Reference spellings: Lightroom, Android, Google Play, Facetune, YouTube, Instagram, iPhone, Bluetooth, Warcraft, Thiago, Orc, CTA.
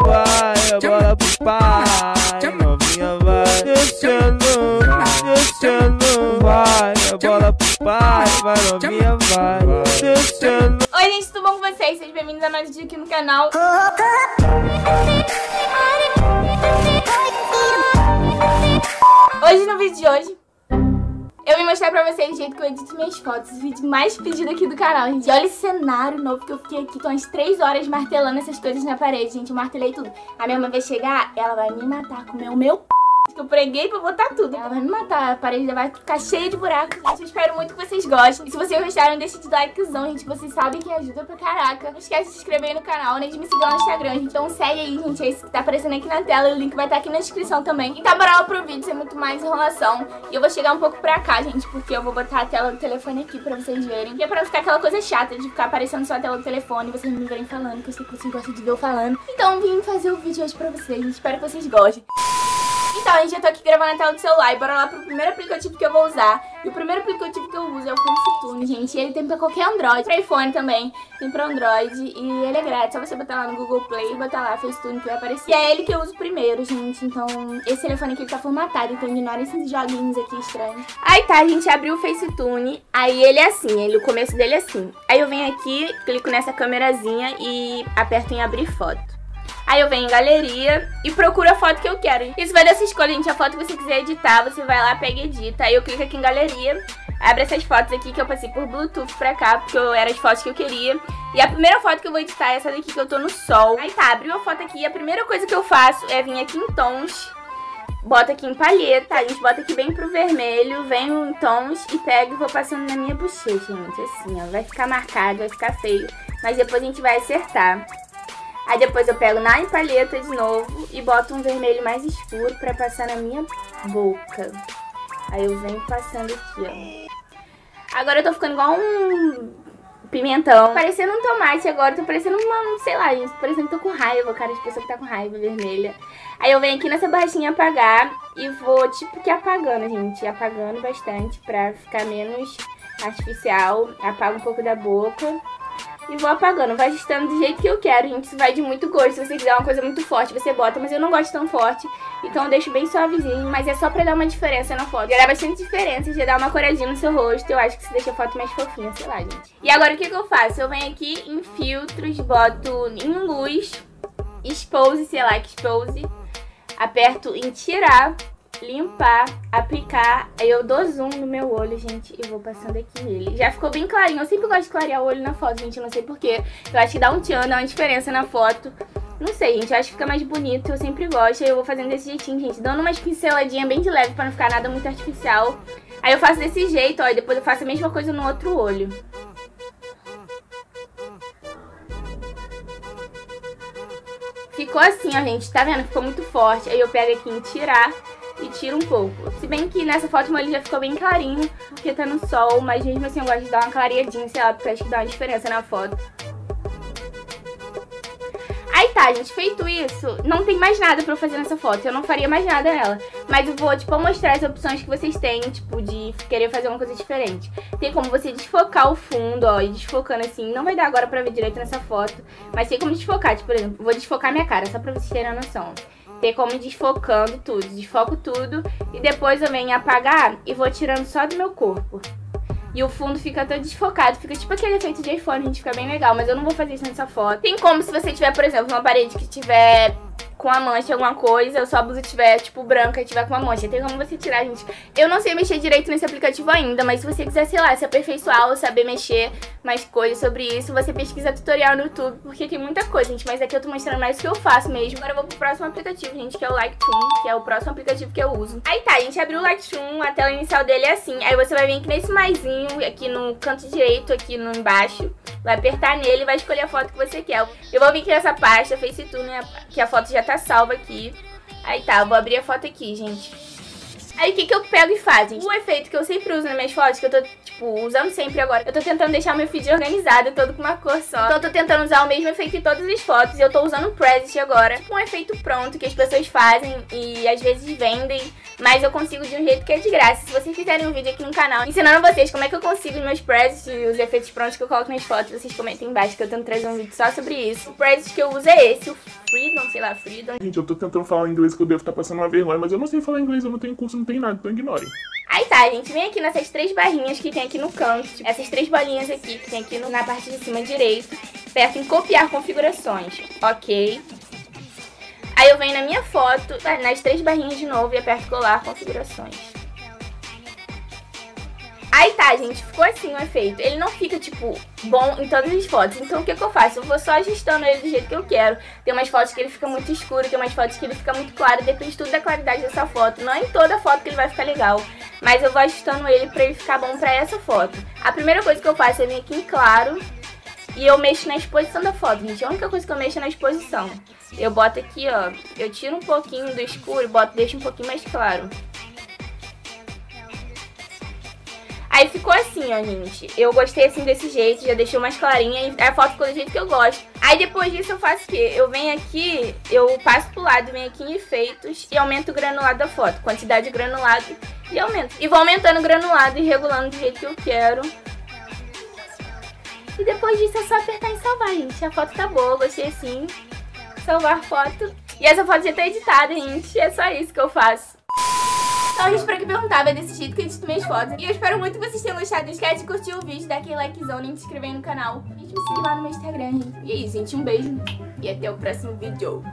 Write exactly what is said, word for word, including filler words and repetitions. vai, bola pro pai, novinha vai descendo, descendo, vai, bola pro pai, vai, novinha vai descendo. Oi gente, tudo bom com vocês? Sejam bem-vindos a mais um vídeo aqui no canal. Hoje, no vídeo de hoje, eu vim mostrar pra vocês o jeito que eu edito minhas fotos, o vídeo mais pedido aqui do canal, gente. E olha esse cenário novo que eu fiquei aqui, tô umas três horas martelando essas coisas na parede, gente. Eu martelei tudo. A minha irmã vai chegar, ela vai me matar, comer o meu p... que eu preguei pra botar tudo. Ela vai me matar, a parede vai ficar cheia de buracos. Gente, eu espero muito que vocês gostem. E se vocês gostaram, deixa de likezão, gente. Vocês sabem que ajuda pra caraca. Não esquece de se inscrever aí no canal, nem de me seguir lá no Instagram, gente. Então segue aí, gente. É isso que tá aparecendo aqui na tela. E o link vai estar tá aqui na descrição também. Então bora lá pro vídeo, sem muito mais enrolação. E eu vou chegar um pouco pra cá, gente, porque eu vou botar a tela do telefone aqui pra vocês verem. E é pra não ficar aquela coisa chata de ficar aparecendo só a tela do telefone e vocês me verem falando, que eu sei que vocês gostam de ver eu falando. Então vim fazer o vídeo hoje pra vocês, gente. Espero que vocês gostem. Então, gente, eu tô aqui gravando a tela do celular e bora lá pro primeiro aplicativo que eu vou usar. E o primeiro aplicativo que eu uso é o Facetune, gente. Ele tem pra qualquer Android, pra iPhone também, tem pra Android e ele é grátis. Só você botar lá no Google Play e botar lá Facetune que vai aparecer. E é ele que eu uso primeiro, gente. Então, esse telefone aqui ele tá formatado, então ignora esses joguinhos aqui estranhos. Aí tá, a gente abriu o Facetune, aí ele é assim, ele, o começo dele é assim. Aí eu venho aqui, clico nessa câmerazinha e aperto em abrir foto. Aí eu venho em galeria e procuro a foto que eu quero. Isso vai dessa escolha, gente. A foto que você quiser editar, você vai lá, pega e edita. Aí eu clico aqui em galeria, abre essas fotos aqui que eu passei por Bluetooth pra cá, porque eu era as fotos que eu queria. E a primeira foto que eu vou editar é essa daqui, que eu tô no sol. Aí tá, abriu a foto aqui e a primeira coisa que eu faço é vir aqui em tons, bota aqui em palheta, a gente bota aqui bem pro vermelho, venho em tons e pego e vou passando na minha bochecha, gente. Assim, ó, vai ficar marcado, vai ficar feio, mas depois a gente vai acertar. Aí depois eu pego na palheta de novo e boto um vermelho mais escuro pra passar na minha boca. Aí eu venho passando aqui, ó. Agora eu tô ficando igual um pimentão. Parecendo um tomate agora, tô parecendo uma, sei lá, gente. Parecendo que tô com raiva, cara de pessoa que tá com raiva vermelha. Aí eu venho aqui nessa borrachinha apagar e vou tipo que apagando, gente. Apagando bastante pra ficar menos artificial. Apago um pouco da boca. E vou apagando, vai ajustando do jeito que eu quero, gente. Isso vai de muito gosto. Se você quiser uma coisa muito forte, você bota. Mas eu não gosto tão forte, então eu deixo bem suavezinho. Mas é só pra dar uma diferença na foto. Já dá bastante diferença, já dá uma coradinha no seu rosto. Eu acho que isso deixa a foto mais fofinha, sei lá, gente. E agora o que que eu faço? Eu venho aqui em filtros, boto em luz, expose, sei lá que expose. Aperto em tirar, limpar, aplicar. Aí eu dou zoom no meu olho, gente, e vou passando aqui nele. Já ficou bem clarinho. Eu sempre gosto de clarear o olho na foto, gente, eu não sei porquê. Eu acho que dá um tchan, dá uma diferença na foto. Não sei, gente, eu acho que fica mais bonito. Eu sempre gosto, aí eu vou fazendo desse jeitinho, gente. Dando umas pinceladinhas bem de leve pra não ficar nada muito artificial. Aí eu faço desse jeito, ó, e depois eu faço a mesma coisa no outro olho. Ficou assim, ó, gente, tá vendo? Ficou muito forte. Aí eu pego aqui em tirar e tira um pouco. Se bem que nessa foto meu olho já ficou bem clarinho, porque tá no sol, mas mesmo assim eu gosto de dar uma clareadinha, sei lá, porque acho que dá uma diferença na foto. Aí tá, gente, feito isso, não tem mais nada pra eu fazer nessa foto, eu não faria mais nada nela. Mas eu vou, tipo, mostrar as opções que vocês têm, tipo, de querer fazer uma coisa diferente. Tem como você desfocar o fundo, ó, e desfocando assim, não vai dar agora pra ver direito nessa foto, mas tem como desfocar, tipo, por exemplo, vou desfocar minha cara, só pra vocês terem a noção. Tem como ir desfocando tudo, desfoco tudo e depois eu venho apagar e vou tirando só do meu corpo. E o fundo fica todo desfocado, fica tipo aquele efeito de iPhone, gente, fica bem legal, mas eu não vou fazer isso nessa foto. Tem como se você tiver, por exemplo, uma parede que tiver com a mancha, alguma coisa, ou sua blusa tiver, tipo, branca e tiver com uma mancha. Tem como você tirar, gente. Eu não sei mexer direito nesse aplicativo ainda, mas se você quiser, sei lá, se aperfeiçoar ou saber mexer mais coisas sobre isso, você pesquisa tutorial no YouTube, porque tem muita coisa, gente. Mas aqui eu tô mostrando mais o que eu faço mesmo. Agora eu vou pro próximo aplicativo, gente, que é o Lightroom, que é o próximo aplicativo que eu uso. Aí tá, a gente abriu o Lightroom, a tela inicial dele é assim. Aí você vai vir aqui nesse maisinho, aqui no canto direito, aqui no embaixo. Vai apertar nele e vai escolher a foto que você quer. Eu vou vir aqui nessa pasta, Facetune, que a foto já tá salva aqui. Aí tá, eu vou abrir a foto aqui, gente. Aí o que que eu pego e faço? O efeito que eu sempre uso nas minhas fotos, que eu tô, tipo, usando sempre agora, eu tô tentando deixar meu feed organizado, todo com uma cor só. Então eu tô tentando usar o mesmo efeito em todas as fotos. E eu tô usando o preset agora, tipo um efeito pronto que as pessoas fazem e às vezes vendem, mas eu consigo de um jeito que é de graça. Se vocês fizerem um vídeo aqui no canal ensinando vocês como é que eu consigo os meus presets e os efeitos prontos que eu coloco nas fotos, vocês comentem embaixo que eu tento trazer um vídeo só sobre isso. O preset que eu uso é esse, o Freedom, sei lá, Freedom. Gente, eu tô tentando falar inglês que eu devo estar passando uma vergonha, mas eu não sei falar inglês, eu não tenho curso, não tenho nada, então ignorem. Aí tá, gente, vem aqui nessas três barrinhas que tem aqui no canto, tipo, essas três bolinhas aqui que tem aqui no, na parte de cima direito, aperto em copiar configurações, ok. Aí eu venho na minha foto, nas três barrinhas de novo e aperto colar configurações. Aí tá, gente, ficou assim o efeito. Ele não fica, tipo, bom em todas as fotos. Então o que que eu faço? Eu vou só ajustando ele do jeito que eu quero. Tem umas fotos que ele fica muito escuro, tem umas fotos que ele fica muito claro. Depende tudo da qualidade dessa foto. Não é em toda foto que ele vai ficar legal, mas eu vou ajustando ele pra ele ficar bom pra essa foto. A primeira coisa que eu faço é vir aqui em claro e eu mexo na exposição da foto, gente. A única coisa que eu mexo é na exposição. Eu boto aqui, ó, eu tiro um pouquinho do escuro e boto, deixo um pouquinho mais claro. Aí ficou assim, ó, gente. Eu gostei assim desse jeito, já deixei mais clarinha e a foto ficou do jeito que eu gosto. Aí depois disso eu faço o quê? Eu venho aqui, eu passo pro lado, venho aqui em efeitos e aumento o granulado da foto. Quantidade de granulado e aumento. E vou aumentando o granulado e regulando do jeito que eu quero. E depois disso é só apertar em salvar, gente. A foto tá boa, eu gostei assim. Salvar foto. E essa foto já tá editada, gente. É só isso que eu faço. Então, gente, pra quem perguntava, é desse jeito que eu edito minhas fotos. E eu espero muito que vocês tenham gostado. Não esquece de curtir o vídeo, dar aquele likezão e se inscrever no canal. E me seguir lá no meu Instagram, gente. E é isso, gente. Um beijo e até o próximo vídeo.